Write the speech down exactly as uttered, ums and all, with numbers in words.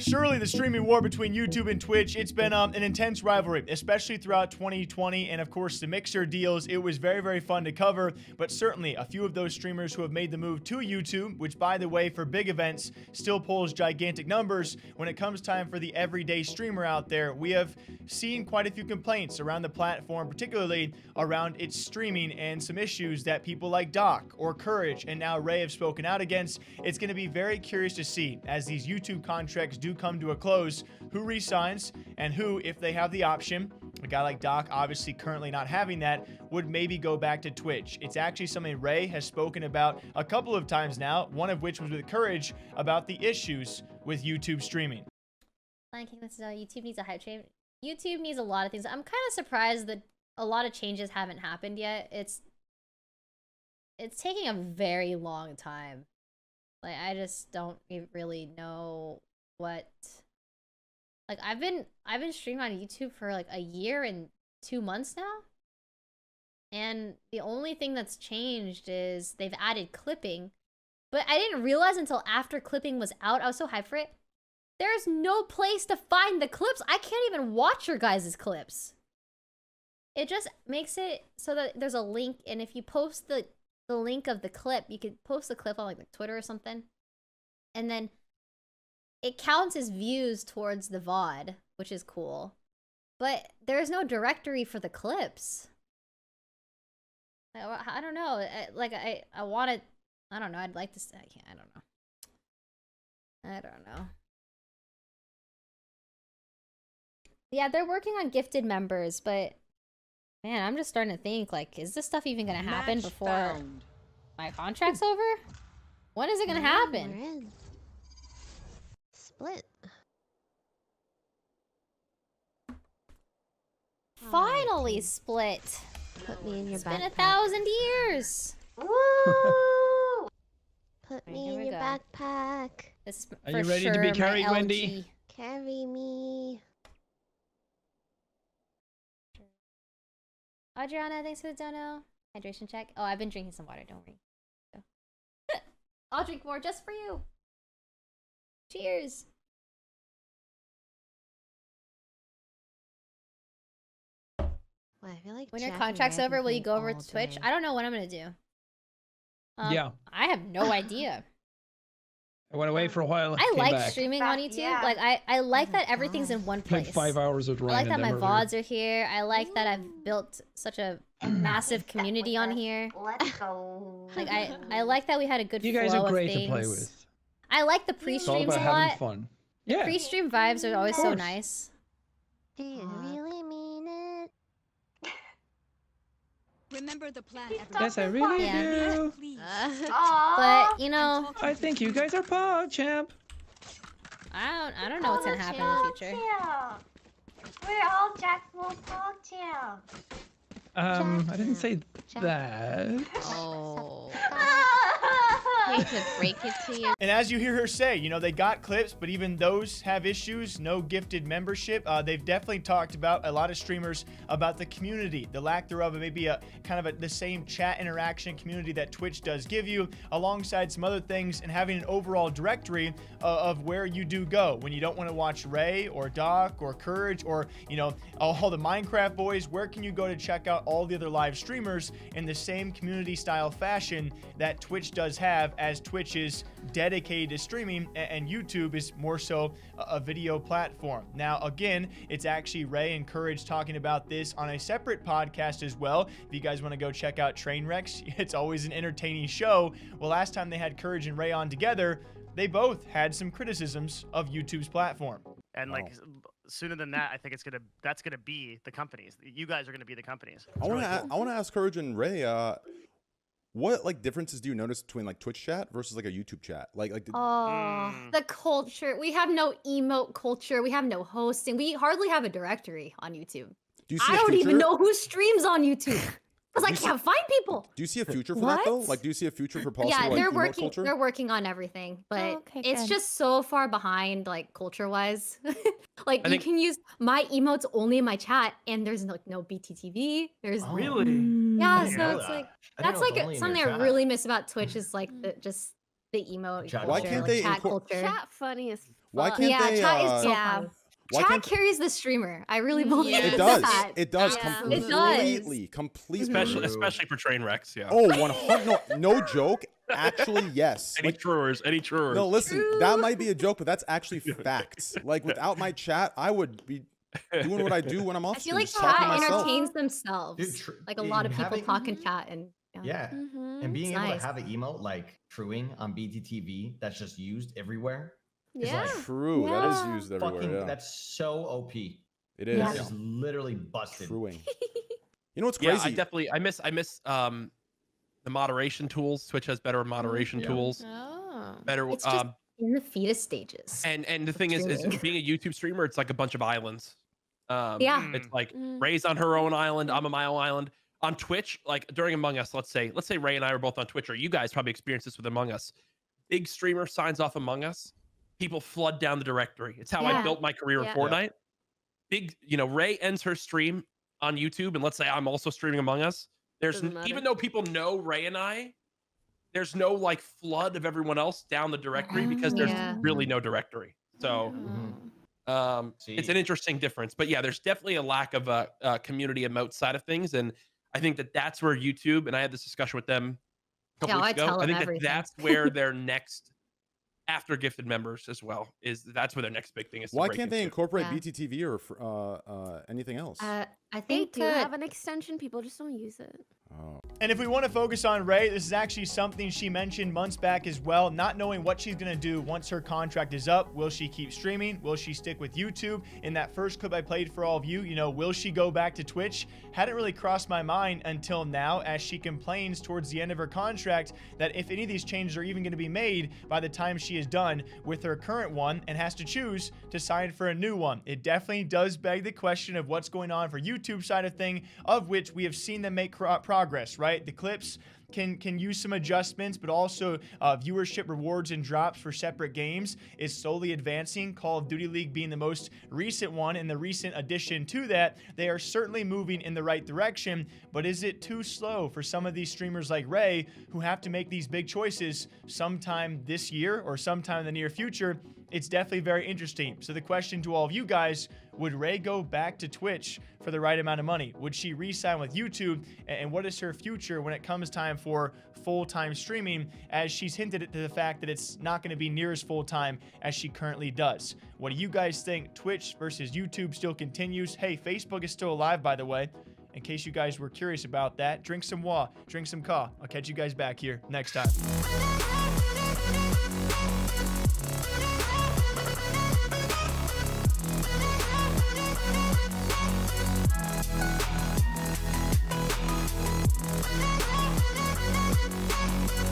Surely the streaming war between YouTube and Twitch, it's been um, an intense rivalry, especially throughout twenty twenty, and of course the Mixer deals. It was very, very fun to cover, but certainly a few of those streamers who have made the move to YouTube, which by the way, for big events, still pulls gigantic numbers. When it comes time for the everyday streamer out there, we have seen quite a few complaints around the platform, particularly around its streaming and some issues that people like Doc or Courage and now Ray have spoken out against. It's going to be very curious to see as these YouTube contracts do come to a close, who resigns and who, if they have the option, a guy like Doc obviously currently not having that, would maybe go back to Twitch. It's actually something Ray has spoken about a couple of times now, one of which was with Courage about the issues with YouTube streaming. Lion King, this is all YouTube needs a hype train. YouTube needs a lot of things. I'm kind of surprised that a lot of changes haven't happened yet. It's it's taking a very long time. Like, I just don't really know what, like, I've been I've been streaming on YouTube for like a year and two months now, and the only thing that's changed is they've added clipping, but I didn't realize until after clipping was out. I was so hyped for it. There's no place to find the clips. I can't even watch your guys' clips. It just makes it so that there's a link, and if you post the the link of the clip, you could post the clip on like, like Twitter or something, and then it counts as views towards the V O D, which is cool. But there's no directory for the clips. I, I don't know. I, like, I, I want to... I don't know. I'd like to... I can't. I don't know. I don't know. Yeah, they're working on gifted members, but... Man, I'm just starting to think, like, is this stuff even going to happen before found. my contract's over? When is it going to happen? Split. Finally, oh, split. Put me in your. It's backpack. Been a thousand years. Woo! Put right, me in your go. backpack. This is Are for you ready sure to be carried, Wendy? Carry me. Adriana, thanks for the dono. Hydration check. Oh, I've been drinking some water. Don't worry. So. I'll drink more just for you. Cheers. Well, I feel like when your contract's over, will you go over to Twitch? Day. I don't know what I'm gonna do. Um, yeah, I have no idea. I went away for a while. I like back. streaming that, on YouTube. Yeah. Like I, I like oh that everything's gosh. in one place. Like five hours of. I like that my V O Ds are here. I like Ooh. that I've built such a massive community on us. here. Let's go. Like I, I like that we had a good. You flow guys are great of to play with. I like the pre-streams a lot. Fun. Yeah. Pre-stream vibes are always so nice. Do you uh, really mean it? Remember the plan. Yes, I really yeah. do. Uh, but you know, I think you guys are PogChamp. I don't. I don't know what's gonna happen in the future. We're all Jack's little PogChamp. Um, Jack. I didn't say Jack. that. Oh. To break it to you. And as you hear her say, you know, they got clips, but even those have issues. No gifted membership. Uh, they've definitely talked about a lot of streamers about the community, the lack thereof, and maybe a kind of a, the same chat interaction community that Twitch does give you, alongside some other things, and having an overall directory uh, of where you do go when you don't want to watch Ray or Doc or Courage or, you know, all the Minecraft boys. Where can you go to check out all the other live streamers in the same community style fashion that Twitch does have, as Twitch is dedicated to streaming and YouTube is more so a video platform. Now, again, it's actually Ray and Courage talking about this on a separate podcast as well. If you guys want to go check out Trainwrecks, it's always an entertaining show. Well, last time they had Courage and Ray on together, they both had some criticisms of YouTube's platform. And like, oh. sooner than that, I think it's gonna that's gonna be the companies. You guys are gonna be the companies. It's I want to really cool. I want to ask Courage and Ray. Uh... What like differences do you notice between like Twitch chat versus like a YouTube chat? Like like oh, the culture. We have no emote culture. We have no hosting. We hardly have a directory on YouTube. Do you see I don't future? even know who streams on YouTube because I can't see, find people. Do you see a future for what? that though? Like, do you see a future for possible? Yeah, they're like, working. Culture? They're working on everything, but oh, okay, it's good. just so far behind, like culture wise. like I you think... can use my emotes only in my chat, and there's like no, no B T T V. There's oh, really. Yeah, so it's that. like that's like something I really miss about Twitch is like the, just the emote. Why can't they incorporate chat? Funny as fuck. Why can't yeah, they? Chat uh, is so yeah. funny. Why chat carries the streamer. I really believe yes. it does. That. It does yeah. completely, it does. completely. Especially, especially for Trainwrecks, yeah. Oh, one hundred. No, no joke. Actually, yes. Any like, truers, any truers. No, listen, True. that might be a joke, but that's actually facts. Like, without my chat, I would be doing what I do when I'm off. I feel like chat entertains themselves. Dude, like a lot of people talk in chat and. Yeah, yeah. Mm-hmm. and being it's able nice. to have an emote like truing on B T T V that's just used everywhere. Yeah, like, true. Yeah. That is used everywhere. Fucking, yeah. That's so O P. It is. Yeah. It's just literally busted. Truing. You know what's crazy? Yeah, I definitely. I miss. I miss um, the moderation tools. Twitch has better moderation yeah. tools. Oh. Better. It's just um, in the fetus stages. And and the thing is, is, being a YouTube streamer, it's like a bunch of islands. Um, yeah. It's like mm. Ray's on her own island. I'm on my own island. On Twitch, like during Among Us, let's say, let's say Ray and I are both on Twitch, or you guys probably experienced this with Among Us. Big streamer signs off Among Us. People flood down the directory. It's how yeah. I built my career yeah. in Fortnite. Yeah. Big, you know, Ray ends her stream on YouTube, and let's say I'm also streaming Among Us. There's even though people know Ray and I, there's no like flood of everyone else down the directory because there's yeah. really no directory. So mm-hmm. um, it's an interesting difference. But yeah, there's definitely a lack of a, a community emote side of things, and I think that that's where YouTube, and I had this discussion with them a couple yeah, weeks I ago. I think everything. that that's where their next. After gifted members as well is that's where their next big thing is. Why can't they incorporate yeah. B T T V or uh, uh, anything else? Uh, I think they do have an extension. People just don't use it. Oh. And if we want to focus on Ray, this is actually something she mentioned months back as well. Not knowing what she's going to do once her contract is up. Will she keep streaming? Will she stick with YouTube? In that first clip I played for all of you, you know, will she go back to Twitch? Hadn't really crossed my mind until now, as she complains towards the end of her contract that if any of these changes are even going to be made by the time she is done with her current one and has to choose to sign for a new one. It definitely does beg the question of what's going on for YouTube side of thing, of which we have seen them make progress, right? The clips Can, can use some adjustments, but also uh, viewership rewards and drops for separate games is slowly advancing. Call of Duty League being the most recent one, and the recent addition to that, they are certainly moving in the right direction, but is it too slow for some of these streamers like Ray, who have to make these big choices sometime this year or sometime in the near future? It's definitely very interesting. So the question to all of you guys, would Ray go back to Twitch for the right amount of money? Would she re-sign with YouTube? And what is her future when it comes time for full-time streaming, as she's hinted at the fact that it's not going to be near as full-time as she currently does? What do you guys think? Twitch versus YouTube still continues. Hey, Facebook is still alive, by the way, in case you guys were curious about that. Drink some wah, drink some caw. I'll catch you guys back here next time.